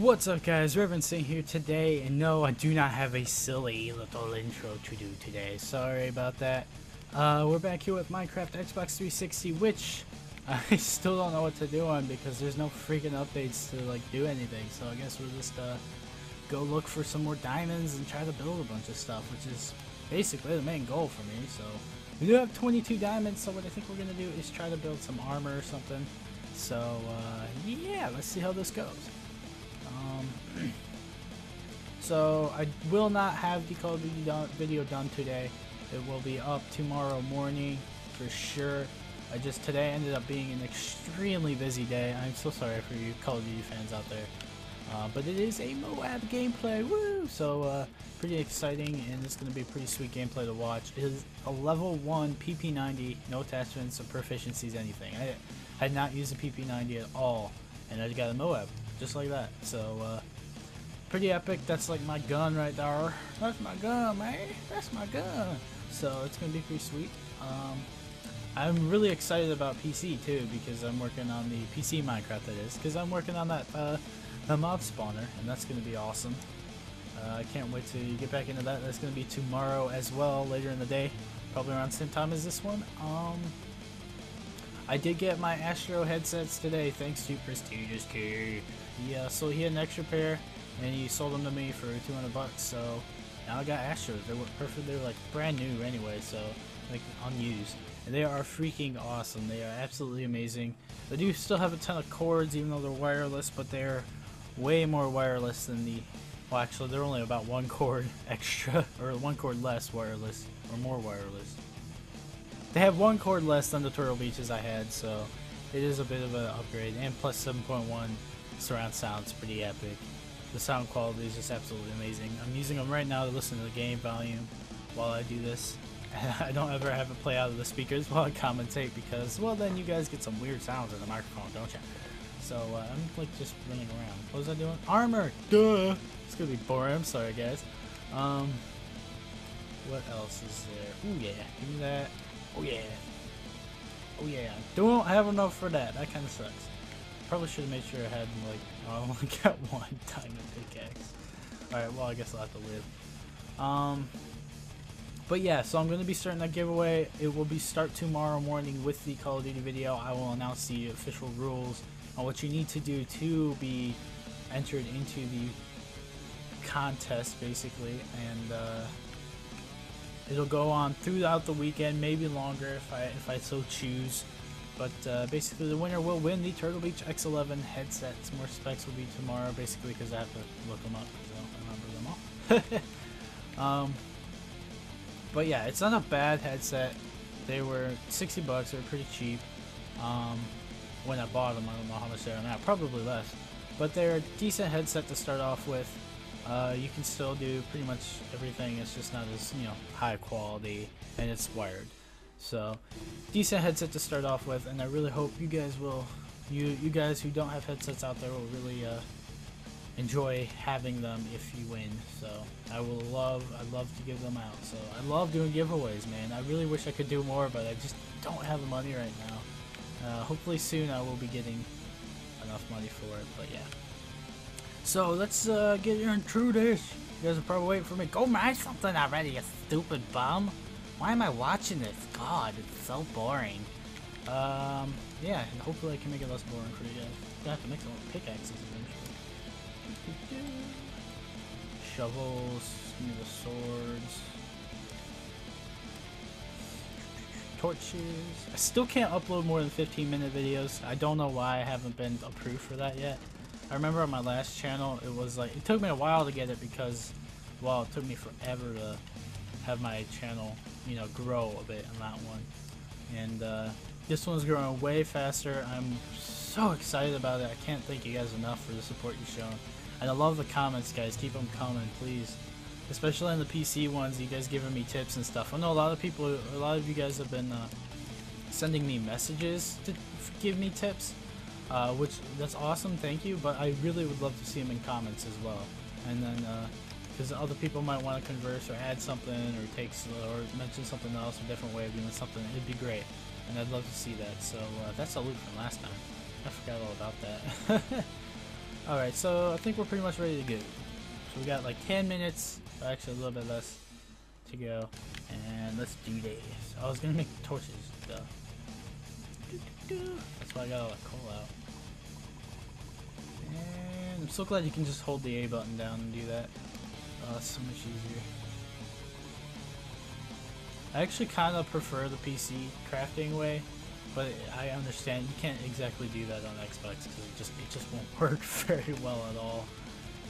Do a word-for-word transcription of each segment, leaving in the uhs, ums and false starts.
What's up guys, Reverend Singh here today, and no, I do not have a silly little intro to do today, sorry about that. Uh, we're back here with Minecraft Xbox three sixty, which I still don't know what to do on because there's no freaking updates to like do anything, so I guess we'll just uh, go look for some more diamonds and try to build a bunch of stuff, which is basically the main goal for me. So we do have twenty-two diamonds, so what I think we're going to do is try to build some armor or something, so uh, yeah, let's see how this goes. Um, so I will not have the Call of Duty done, video done today. It will be up tomorrow morning for sure. I just today ended up being an extremely busy day. I'm so sorry for you Call of Duty fans out there, uh, but it is a MOAB gameplay. Woo! So uh, pretty exciting, and it's going to be pretty sweet gameplay to watch. It is a level one P P ninety, no attachments or proficiencies, anything. I, I had not used the P P ninety at all, and I got a MOAB. Just like that, so uh, pretty epic. That's like my gun right there. That's my gun, man. That's my gun. So it's gonna be pretty sweet. Um, I'm really excited about P C too, because I'm working on the P C Minecraft that is, because I'm working on that uh, the mob spawner, and that's gonna be awesome. Uh, I can't wait to get back into that. That's gonna be tomorrow as well, later in the day, probably around the same time as this one. Um, I did get my Astro headsets today, thanks to PrestigeIsKey. Yeah, so he had an extra pair, and he sold them to me for two hundred bucks. So now I got Astros. They were perfect. They were like brand new anyway, so like unused. And they are freaking awesome. They are absolutely amazing. They do still have a ton of cords, even though they're wireless, but they're way more wireless than the. Well, actually, they're only about one cord extra, or one cord less wireless, or more wireless. They have one cord less than the Turtle Beaches I had, so it is a bit of an upgrade. And plus seven point one surround sound's pretty epic. The sound quality is just absolutely amazing. I'm using them right now to listen to the game volume while I do this. I don't ever have it play out of the speakers while I commentate because, well, then you guys get some weird sounds in the microphone, don't you? So uh, I'm like just running around. What was I doing? Armor! Duh! It's gonna be boring. I'm sorry, guys. Um, what else is there? Ooh, yeah. Give me that. Oh yeah, oh yeah, don't have enough for that, that kinda sucks. Probably should've made sure I had, like, oh, I only got one diamond pickaxe. Alright, well I guess I'll have to live. Um, but yeah, so I'm gonna be starting that giveaway. It will be start tomorrow morning with the Call of Duty video. I will announce the official rules on what you need to do to be entered into the contest, basically, and, uh, it'll go on throughout the weekend, maybe longer if I if I so choose. But uh, basically, the winner will win the Turtle Beach X eleven headsets. More specs will be tomorrow, basically, because I have to look them up because I don't remember them all. um, but yeah, it's not a bad headset. They were sixty bucks. They were pretty cheap. Um, when I bought them, I don't know how much they are now. Probably less. But they're a decent headset to start off with. Uh, you can still do pretty much everything, it's just not as, you know, high quality, and it's wired. So, decent headset to start off with, and I really hope you guys will, you you guys who don't have headsets out there will really uh, enjoy having them if you win. So, I will love, I love to give them out. So, I love doing giveaways, man. I really wish I could do more, but I just don't have the money right now. Uh, hopefully soon I will be getting enough money for it, but yeah. So let's uh, get your intruders. You guys are probably waiting for me. Go match something already, you stupid bum. Why am I watching this? God, it's so boring. Um, yeah, and hopefully I can make it less boring for you guys. I'm gonna have to make some more pickaxes eventually. Shovels, give me the swords. Torches. I still can't upload more than fifteen minute videos. I don't know why I haven't been approved for that yet. I remember on my last channel, it was like, it took me a while to get it because, well, it took me forever to have my channel, you know, grow a bit on that one. And uh, this one's growing way faster. I'm so excited about it. I can't thank you guys enough for the support you've shown. And I love the comments, guys. Keep them coming, please. Especially on the P C ones, you guys giving me tips and stuff. I know a lot of people, a lot of you guys have been uh, sending me messages to give me tips. Uh, which, that's awesome, thank you, but I really would love to see them in comments as well. And then, because uh, other people might want to converse or add something or take, or mention something else, a different way of doing something, it'd be great. And I'd love to see that, so uh, that's a loop from last time. I forgot all about that. Alright, so I think we're pretty much ready to go. So we got like ten minutes, actually a little bit less to go. And let's do this. I was gonna make torches, though. That's why I got all the coal out. And I'm so glad you can just hold the A button down and do that. Oh, it's so much easier. I actually kind of prefer the P C crafting way, but I understand you can't exactly do that on Xbox because it just it just won't work very well at all.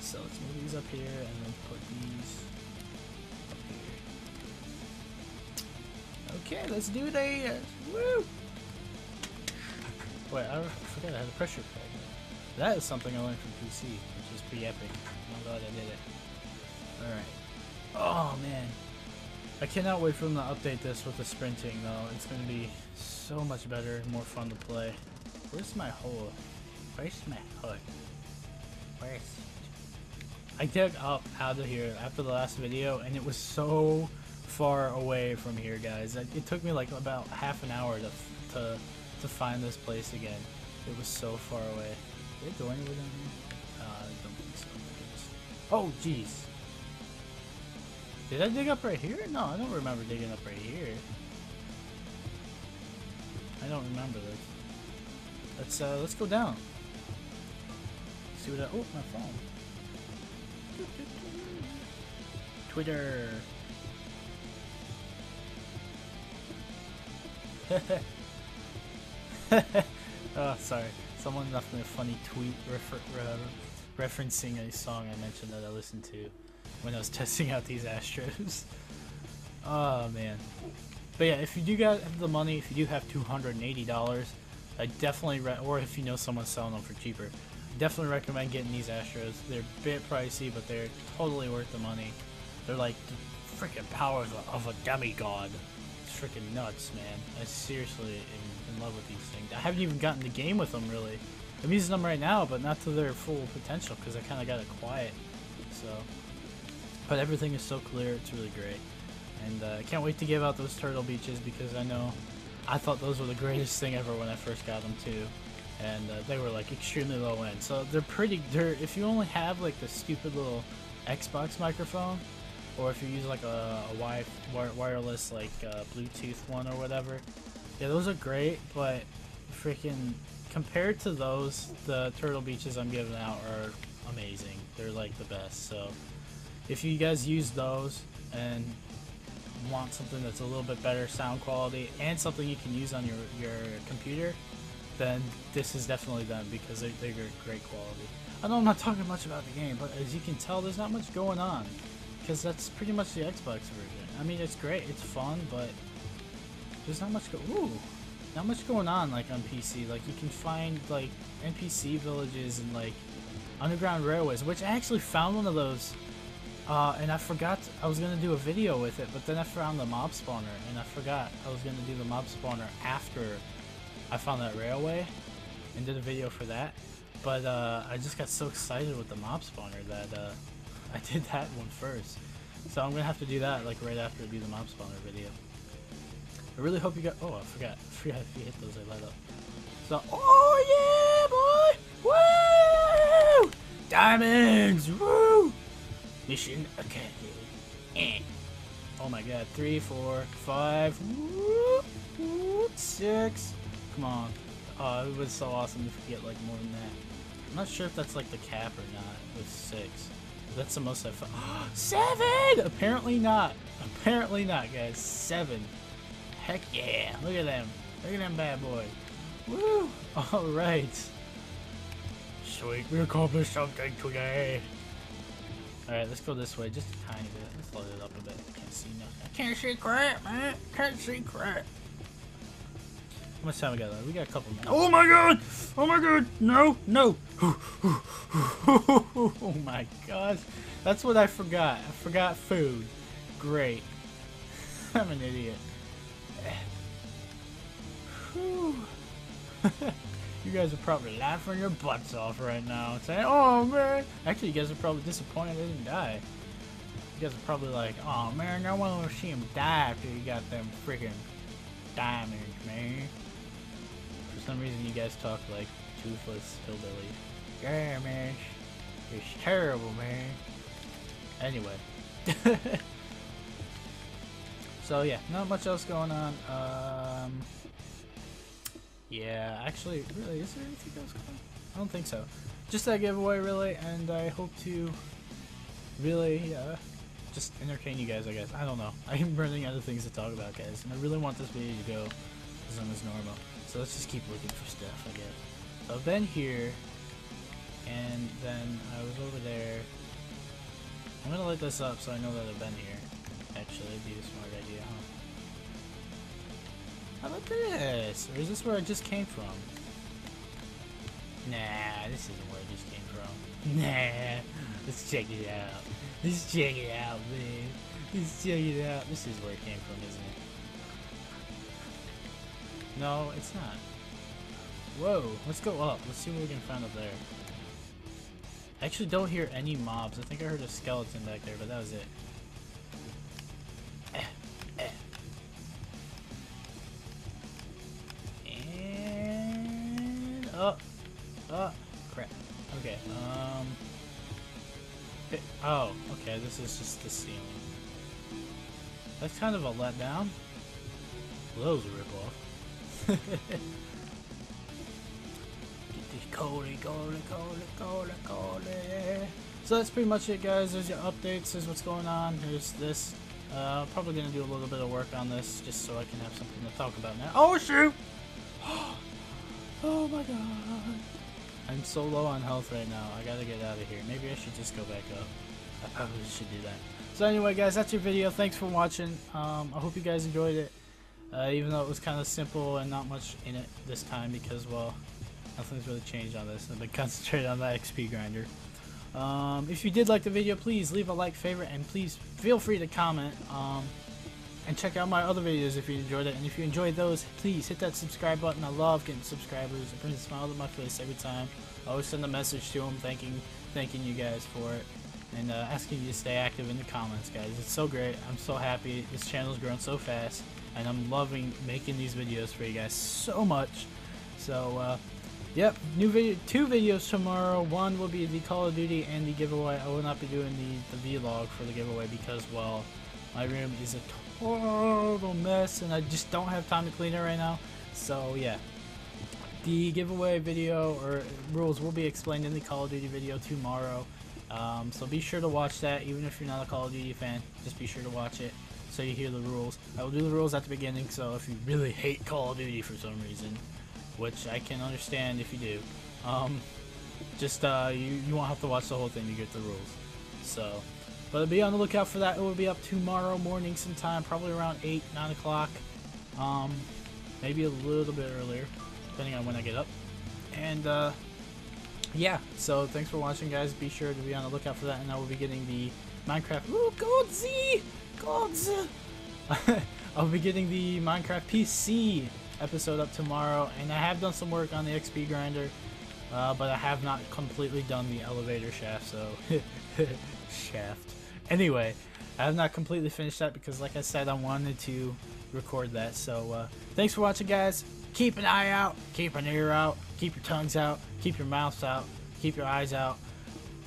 So let's move these up here and then put these up here. Okay, let's do this! Woo! Wait, I forgot I had a pressure pad. That is something I learned from P C, which is pretty epic. I'm glad I did it. Alright. Oh man. I cannot wait for them to update this with the sprinting though. It's going to be so much better, more fun to play. Where's my hole? Where's my hook? Where's... I dug up out of here after the last video and it was so far away from here, guys. It took me like about half an hour to, to, to find this place again. It was so far away. Did it do anything down here? Uh, I don't think so. Oh, jeez. Did I dig up right here? No, I don't remember digging up right here. I don't remember this. Let's, uh, let's go down. See what I... Oh, my phone. Twitter. Oh, sorry. Someone left me a funny tweet refer uh, referencing a song I mentioned that I listened to when I was testing out these Astros. Oh man. But yeah, if you do got the money, if you do have two hundred eighty dollars, I definitely re or if you know someone's selling them for cheaper, I definitely recommend getting these Astros. They're a bit pricey, but they're totally worth the money. They're like the freaking powers of a, of a demigod. It's freaking nuts, man. I'm seriously in, in love with these things. I haven't even gotten to game with them really. I'm using them right now, but not to their full potential because I kind of got it quiet. So. But everything is so clear, it's really great. And I uh, can't wait to give out those turtle beaches because I know I thought those were the greatest thing ever when I first got them too. And uh, they were like extremely low end. So they're pretty, they're, if you only have like the stupid little Xbox microphone, or if you use like a, a wi wire, wireless like uh, Bluetooth one or whatever, yeah, those are great, but freaking compared to those, the turtle beaches I'm giving out are amazing. They're like the best, so. If you guys use those and want something that's a little bit better sound quality and something you can use on your, your computer, then this is definitely them because they're, they're great quality. I know I'm not talking much about the game, but as you can tell, there's not much going on because that's pretty much the Xbox version. I mean, it's great, it's fun, but there's not much go ooh, not much going on like on P C. Like you can find like N P C villages and like underground railways, which I actually found one of those. Uh, and I forgot I was going to do a video with it, but then I found the mob spawner, and I forgot I was going to do the mob spawner after I found that railway, and did a video for that, but uh, I just got so excited with the mob spawner that uh, I did that one first, so I'm going to have to do that like right after I do the mob spawner video. I really hope you got- oh, I forgot, I forgot if you hit those I light up. So, oh yeah boy! Woo! Diamonds! Woo! Mission okay. Eh. Oh my god, three, four, five, whoop, whoop, six. Come on. Oh, it was so awesome if we get like more than that. I'm not sure if that's like the cap or not with six. That's the most I've found. Seven! Apparently not. Apparently not, guys. Seven. Heck yeah. Look at them. Look at them bad boys. Woo! Alright. Sweet, we accomplished something today. Alright, let's go this way, just a tiny bit. Let's load it up a bit. I can't see nothing. I can't see crap, man! Can't see crap! How much time we got left? We got a couple minutes. Oh my god! Oh my god! No! No! Oh my gosh! That's what I forgot. I forgot food. Great. I'm an idiot. You guys are probably laughing your butts off right now and saying, oh man. Actually, you guys are probably disappointed they didn't die. You guys are probably like, oh man, I want to see him die after you got them freaking diamonds, man. For some reason, you guys talk like toothless hillbilly. Yeah, man. It's terrible, man. Anyway. So, yeah. Not much else going on. Um, yeah, actually, really, is there anything else going on? I don't think so. Just that giveaway, really, and I hope to really uh, just entertain you guys, I guess. I don't know. I'm running out of things to talk about, guys, and I really want this video to go as long as normal. So let's just keep looking for stuff, I guess. So I've been here, and then I was over there. I'm going to light this up so I know that I've been here. Actually, it'd be a smart idea, huh? How about this? Or is this where I just came from? Nah, this isn't where I just came from. Nah, let's check it out. Let's check it out, man. Let's check it out. This is where it came from, isn't it? No, it's not. Whoa, let's go up. Let's see what we can find up there. I actually don't hear any mobs. I think I heard a skeleton back there, but that was it. Eh, eh. And up. Oh, crap. Okay, um... It, oh, okay, this is just the ceiling. That's kind of a letdown. Well, that was a ripoff. Get this coley, coley, coley, coley, coley. So that's pretty much it, guys. There's your updates. There's what's going on. Here's this. Uh, probably gonna do a little bit of work on this, just so I can have something to talk about now. Oh, shoot! Oh, my God. I'm so low on health right now. I gotta get out of here. Maybe I should just go back up. I probably should do that. So anyway, guys, that's your video. Thanks for watching. Um, I hope you guys enjoyed it. Uh, even though it was kind of simple and not much in it this time because, well, nothing's really changed on this. I've been concentrating on that X P grinder. Um, if you did like the video, please leave a like, favorite, and please feel free to comment. Um, and check out my other videos if you enjoyed it. And if you enjoyed those, please hit that subscribe button. I love getting subscribers. It brings a smile to my face every time. I always send a message to them thanking thanking you guys for it. And uh, asking you to stay active in the comments, guys. It's so great. I'm so happy. This channel's grown so fast. And I'm loving making these videos for you guys so much. So, uh, yep. New video, two videos tomorrow. One will be the Call of Duty and the giveaway. I will not be doing the, the vlog for the giveaway because, well, my room is a horrible mess and I just don't have time to clean it right now. So yeah, the giveaway video or rules will be explained in the Call of Duty video tomorrow, um, so be sure to watch that. Even if you're not a Call of Duty fan, just be sure to watch it so you hear the rules. I will do the rules at the beginning, so if you really hate Call of Duty for some reason, which I can understand if you do, um, just uh, you, you won't have to watch the whole thing to get the rules. So but be on the lookout for that. It will be up tomorrow morning sometime, probably around eight, nine o'clock. Um, maybe a little bit earlier, depending on when I get up. And, uh, yeah. So, thanks for watching, guys. Be sure to be on the lookout for that. And I will be getting the Minecraft... Ooh, Godzi! Godzi! I'll be getting the Minecraft P C episode up tomorrow. And I have done some work on the X P grinder. Uh, but I have not completely done the elevator shaft, so... shaft. Anyway, I have not completely finished that because, like I said, I wanted to record that. So, uh, thanks for watching, guys. Keep an eye out. Keep an ear out. Keep your tongues out. Keep your mouths out. Keep your eyes out.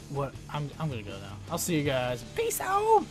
What? I'm, I'm going to go now. I'll see you guys. Peace out.